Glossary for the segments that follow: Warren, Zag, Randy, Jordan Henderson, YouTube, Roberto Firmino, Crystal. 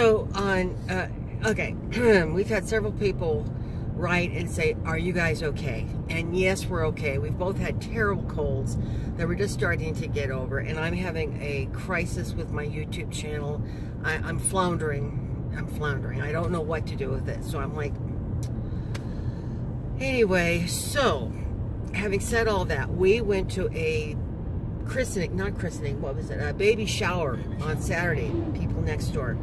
So on, okay, we've had several people write and say, are you guys okay? And yes, we're okay. We've both had terrible colds that we're just starting to get over, and I'm having a crisis with my YouTube channel. I'm floundering. I don't know what to do with it. So I'm like, anyway, so having said all that, we went to a christening, not christening, what was it? A baby shower on Saturday, people next door.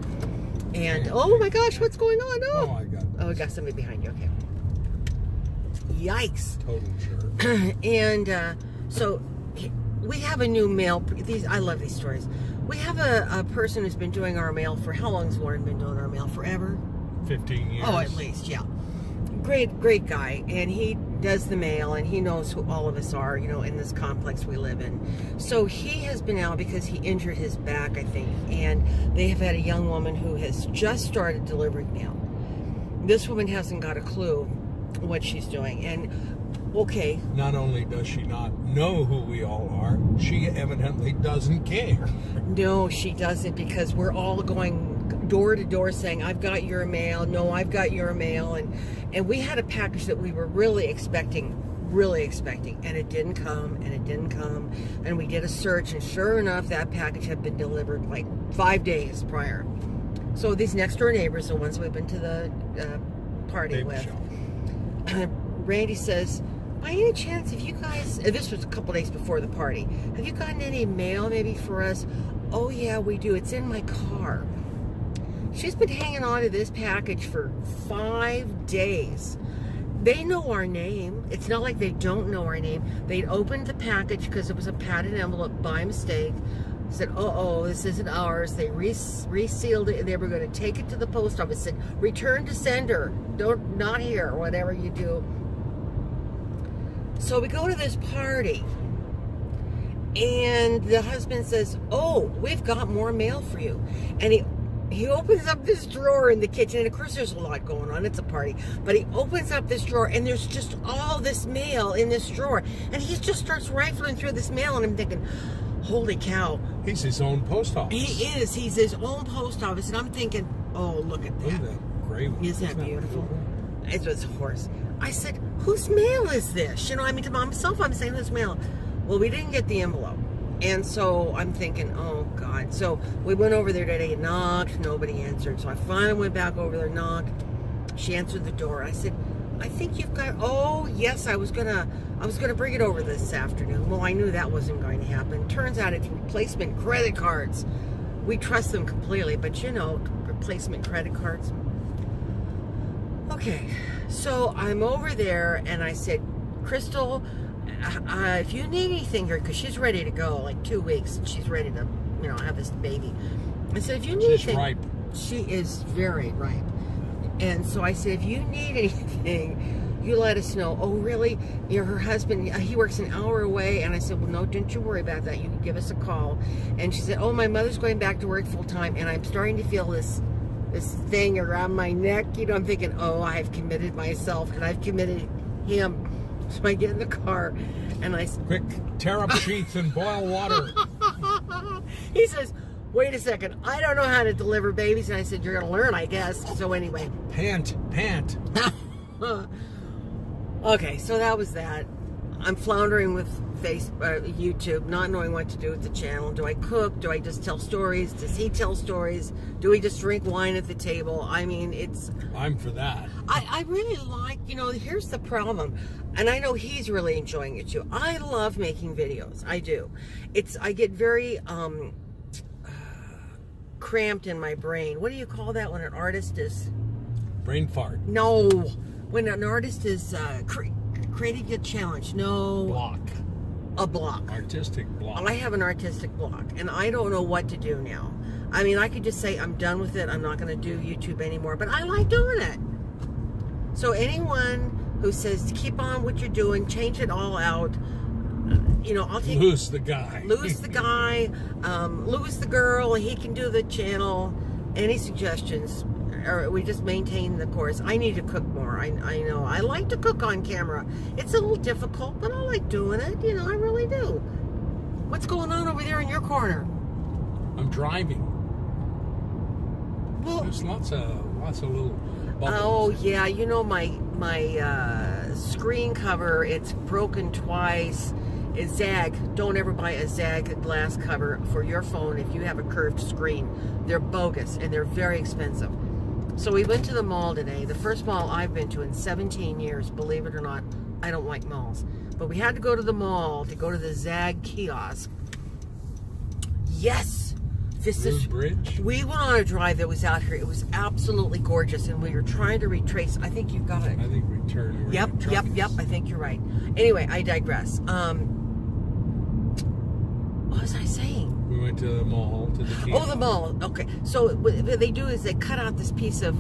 And oh my gosh, what's going on? Oh, I got this. Oh, I got somebody behind you. Okay. Yikes. Total jerk. And so we have a new mail. These, I love these stories. We have a person who's been doing our mail for, how long has Warren been doing our mail? Forever? 15 years. Oh, at least, yeah. Great guy, and he does the mail, and he knows who all of us are, you know, in this complex we live in. So he has been out because he injured his back, I think, and they have had a young woman who has just started delivering mail. This woman hasn't got a clue what she's doing, and okay. Not only does she not know who we all are, she evidently doesn't care. No, she doesn't, because we're all going door to door saying, I've got your mail, no, I've got your mail, and we had a package that we were really expecting, and it didn't come, and we did a search, and sure enough, that package had been delivered like 5 days prior. So these next door neighbors, the ones we've been to the party with, Randy says, by any chance, have you guys, this was a couple days before the party, have you gotten any mail maybe for us? Oh yeah, we do, it's in my car. She's been hanging on to this package for 5 days. They know our name. It's not like they don't know our name. They'd opened the package because it was a padded envelope by mistake. Said, oh, this isn't ours. They resealed it, and they were going to take it to the post office. Said, return to sender. Don't, not here, whatever you do. So we go to this party, and the husband says, oh, we've got more mail for you. And he opens up this drawer in the kitchen, and of course there's a lot going on, it's a party, but he opens up this drawer, and there's just all this mail in this drawer, and he just starts rifling through this mail, and I'm thinking, holy cow. He's his own post office. He is. He's his own post office, and I'm thinking, oh, look at that. Look at that gray one. Isn't that beautiful? It was a horse. I said, whose mail is this? You know, I mean, to myself, I'm saying, whose mail? Well, we didn't get the envelope. And so I'm thinking, oh God. So we went over there today and knocked, nobody answered. So I finally went back over there, knocked. She answered the door. I said, I think you've got, oh yes, I was gonna bring it over this afternoon. Well, I knew that wasn't going to happen. Turns out it's replacement credit cards. We trust them completely, but you know, replacement credit cards. Okay, so I'm over there and I said, Crystal, if you need anything here, because she's ready to go, like 2 weeks, and she's ready to, you know, have this baby. I said, if you need anything, ripe. She is very ripe. And so I said, if you need anything, you let us know. Oh, really? You know, her husband, he works an hour away. And I said, well, no, don't you worry about that. You can give us a call. And she said, oh, my mother's going back to work full time, and I'm starting to feel this thing around my neck. You know, I'm thinking, oh, I've committed myself, and I've committed him. So I get in the car, and I said, quick, tear up sheets and boil water. He says, wait a second, I don't know how to deliver babies. And I said, you're going to learn, I guess. So anyway. Pant. Okay, so that was that. I'm floundering with YouTube, not knowing what to do with the channel. Do I cook? Do I just tell stories? Does he tell stories? Do we just drink wine at the table? I mean, it's... I'm for that. I really like, you know, here's the problem. And I know he's really enjoying it too. I love making videos. I do. I get very cramped in my brain. What do you call that when an artist is... Brain fart. No. When an artist is creating a challenge. No. Block. A block. Artistic block. I have an artistic block, and I don't know what to do now. I mean, I could just say, I'm done with it. I'm not going to do YouTube anymore, but I like doing it. So anyone who says, keep on what you're doing, change it all out, you know, I'll take... Lose the guy. Lose the guy, lose the girl, he can do the channel. Any suggestions? Or we just maintain the course. I need to cook more. I know. I like to cook on camera. It's a little difficult, but I like doing it. You know, I really do. What's going on over there in your corner? I'm driving. But there's lots of little bubbles. Oh yeah, you know, my screen cover, it's broken twice. It's Zag. Don't ever buy a Zag glass cover for your phone if you have a curved screen. They're bogus and they're very expensive. So we went to the mall today, the first mall I've been to in 17 years, believe it or not. I don't like malls. But we had to go to the mall to go to the Zag kiosk. Yes! This Blue is Bridge. We went on a drive that was out here. It was absolutely gorgeous, and we were trying to retrace. I think you've got it. I think we turned. Yep. I think you're right. Anyway, I digress. What was I saying? We went to the mall. To the kiosk. Oh, the mall. Okay. So what they do is they cut out this piece of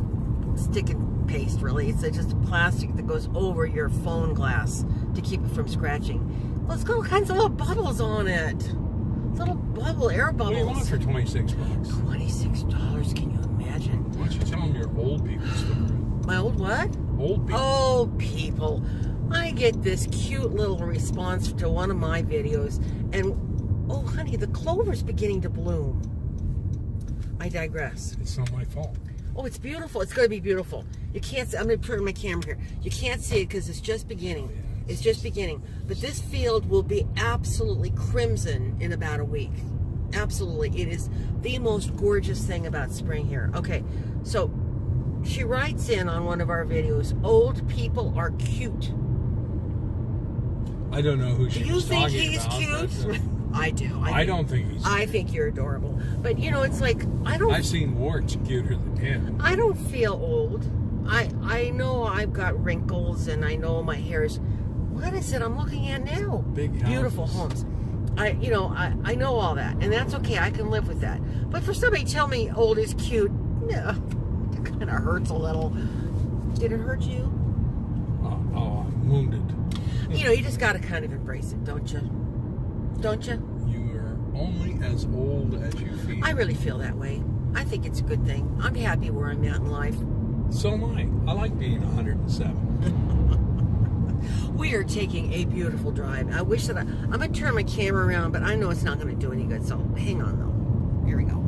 stick and paste. Really, it's just plastic that goes over your phone glass to keep it from scratching. Well, it's got all kinds of little bubbles on it. Little bubble, air bubbles. What do you want for $26? $26, can you imagine? Why don't you tell them your old people story? My old what? Old people. Old people. I get this cute little response to one of my videos, and oh honey, the clover's beginning to bloom. I digress. It's not my fault. Oh, it's beautiful. It's going to be beautiful. You can't see, I'm going to turn my camera here. You can't see it because it's just beginning. Oh, yeah. It's just beginning. But this field will be absolutely crimson in about a week. Absolutely. It is the most gorgeous thing about spring here. Okay, so she writes in on one of our videos, old people are cute. I don't know who she was talking about. Do you think he's cute? I do. I don't think he's cute. I think you're adorable. But, you know, it's like, I don't... I've seen warts cuter than him. I don't feel old. I know I've got wrinkles and I know my hair is... What is it I'm looking at now? Big houses. Beautiful homes. I know all that, and that's okay. I can live with that. But for somebody to tell me old is cute, no, it kind of hurts a little. Did it hurt you? Oh, I'm wounded. You know, you just got to kind of embrace it, don't you? Don't you? You are only as old as you feel. I really feel that way. I think it's a good thing. I'm happy where I'm at in life. So am I. I like being 107. We are taking a beautiful drive. I wish that I'm going to turn my camera around, but I know it's not going to do any good, so hang on, though. Here we go.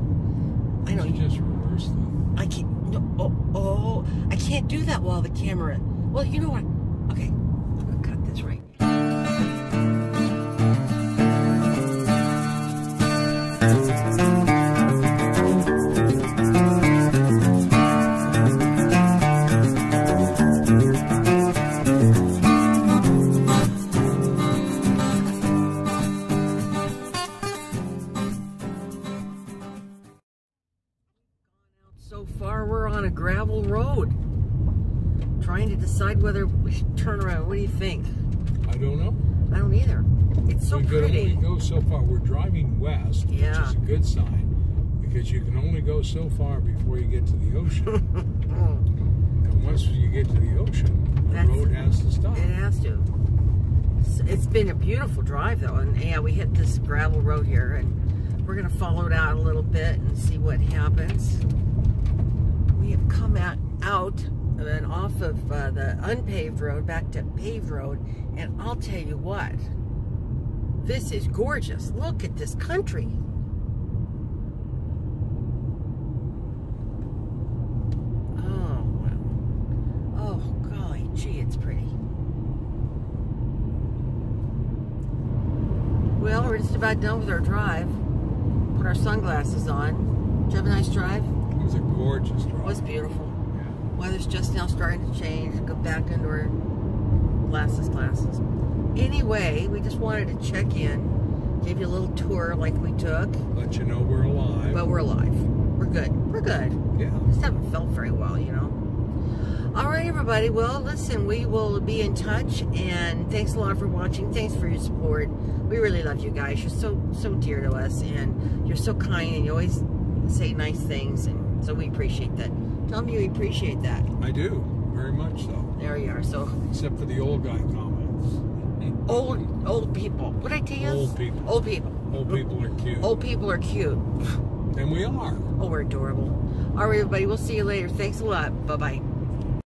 I know. You just reverse them. I can't. No, I can't do that while the camera. Well, you know what? Okay. I'm going to cut this right. Trying to decide whether we should turn around. What do you think? I don't know. I don't either. It's so pretty. We can only go so far. We're driving west, yeah, which is a good sign, because you can only go so far before you get to the ocean. And once you get to the ocean, the road has to stop. It has to. It's been a beautiful drive, though, and yeah, we hit this gravel road here, and we're going to follow it out a little bit and see what happens. We have come out and off of the unpaved road back to paved road, and I'll tell you what, this is gorgeous. Look at this country. Oh, oh golly gee, it's pretty. Well, we're just about done with our drive. Put our sunglasses on. Did you have a nice drive? It was a gorgeous drive. It was beautiful. Weather's just now starting to change. Go back into our glasses. Anyway, we just wanted to check in, give you a little tour like we took. Let you know we're alive. But we're alive. We're good. We're good. Yeah. Just haven't felt very well, you know. All right, everybody. Well, listen, we will be in touch, and thanks a lot for watching. Thanks for your support. We really love you guys. You're so dear to us, and you're so kind, and you always say nice things, and so we appreciate that. Tell me you appreciate that. I do. Very much so. There you are. So, except for the old guy comments. Old people. What'd I tell you? Old people. Old people. Old people are cute. Old people are cute. And we are. Oh, we're adorable. All right, everybody. We'll see you later. Thanks a lot. Bye-bye.